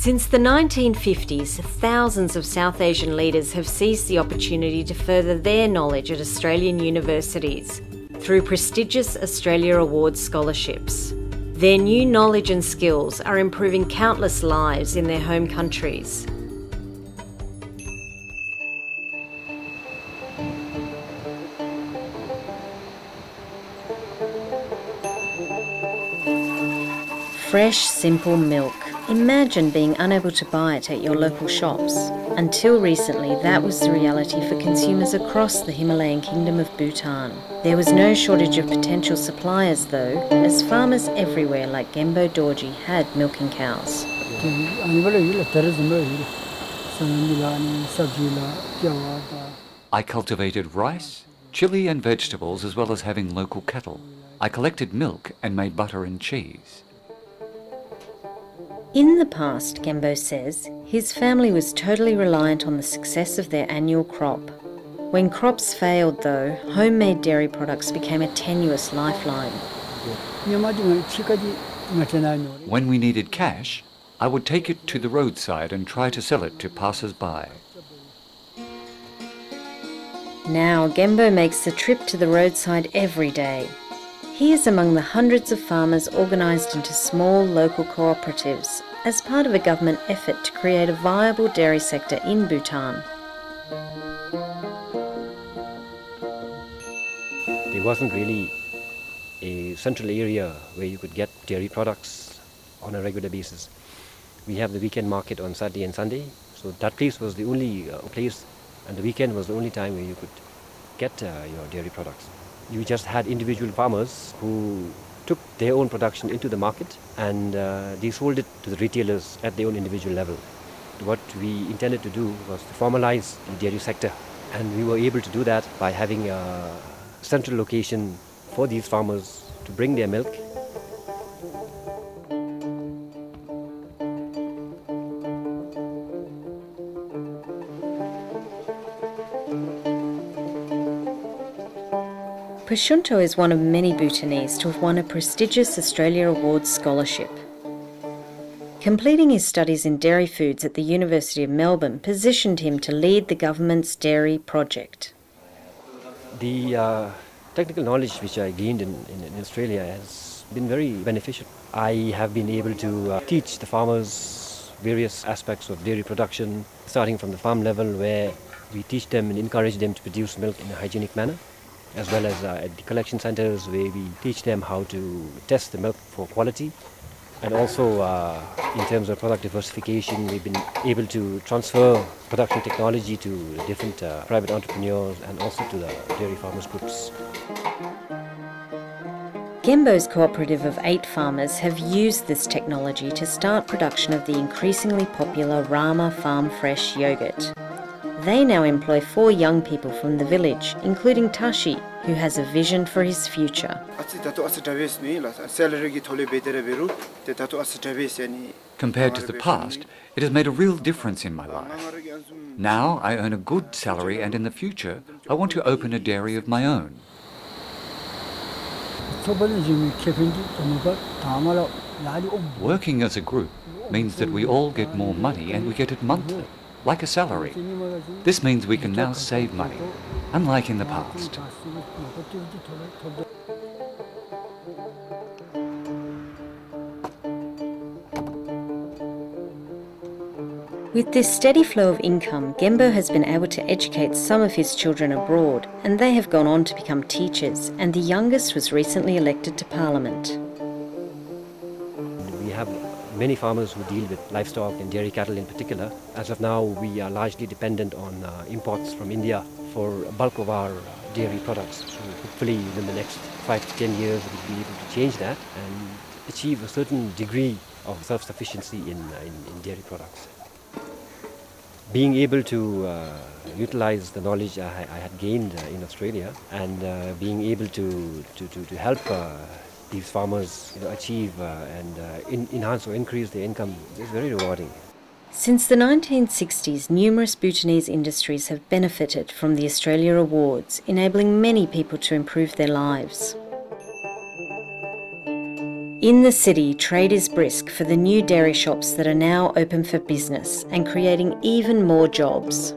Since the 1950s, thousands of South Asian leaders have seized the opportunity to further their knowledge at Australian universities through prestigious Australia Awards Scholarships. Their new knowledge and skills are improving countless lives in their home countries. Fresh, simple milk. Imagine being unable to buy it at your local shops. Until recently, that was the reality for consumers across the Himalayan kingdom of Bhutan. There was no shortage of potential suppliers though, as farmers everywhere like Gembo Dorji had milking cows. I cultivated rice, chili and vegetables, as well as having local cattle. I collected milk and made butter and cheese. In the past, Gembo says, his family was totally reliant on the success of their annual crop. When crops failed though, homemade dairy products became a tenuous lifeline. When we needed cash, I would take it to the roadside and try to sell it to passers-by. Now Gembo makes the trip to the roadside every day. He is among the hundreds of farmers organised into small local cooperatives as part of a government effort to create a viable dairy sector in Bhutan. There wasn't really a central area where you could get dairy products on a regular basis. We have the weekend market on Saturday and Sunday, so that place was the only place, and the weekend was the only time where you could get your dairy products. You just had individual farmers who took their own production into the market and they sold it to the retailers at their own individual level. What we intended to do was to formalize the dairy sector, and we were able to do that by having a central location for these farmers to bring their milk. Phuntso is one of many Bhutanese to have won a prestigious Australia Awards Scholarship. Completing his studies in dairy foods at the University of Melbourne positioned him to lead the government's dairy project. The technical knowledge which I gained in Australia has been very beneficial. I have been able to teach the farmers various aspects of dairy production, starting from the farm level where we teach them and encourage them to produce milk in a hygienic manner, as well as at the collection centres where we teach them how to test the milk for quality. And also in terms of product diversification, we've been able to transfer production technology to different private entrepreneurs and also to the dairy farmers groups. Gembo's cooperative of 8 farmers have used this technology to start production of the increasingly popular Rama farm fresh yoghurt. They now employ 4 young people from the village, including Tashi, who has a vision for his future. Compared to the past, it has made a real difference in my life. Now I earn a good salary, and in the future I want to open a dairy of my own. Working as a group means that we all get more money, and we get it monthly, like a salary. This means we can now save money, unlike in the past. With this steady flow of income, Gembo has been able to educate some of his children abroad, and they have gone on to become teachers, and the youngest was recently elected to Parliament. We have many farmers who deal with livestock and dairy cattle in particular. As of now, we are largely dependent on imports from India for a bulk of our dairy products. So hopefully within the next 5 to 10 years, we'll be able to change that and achieve a certain degree of self-sufficiency in dairy products. Being able to utilize the knowledge I had gained in Australia, and being able to help these farmers achieve and enhance or increase their income is very rewarding. Since the 1960s, numerous Bhutanese industries have benefited from the Australia Awards, enabling many people to improve their lives. In the city, trade is brisk for the new dairy shops that are now open for business and creating even more jobs.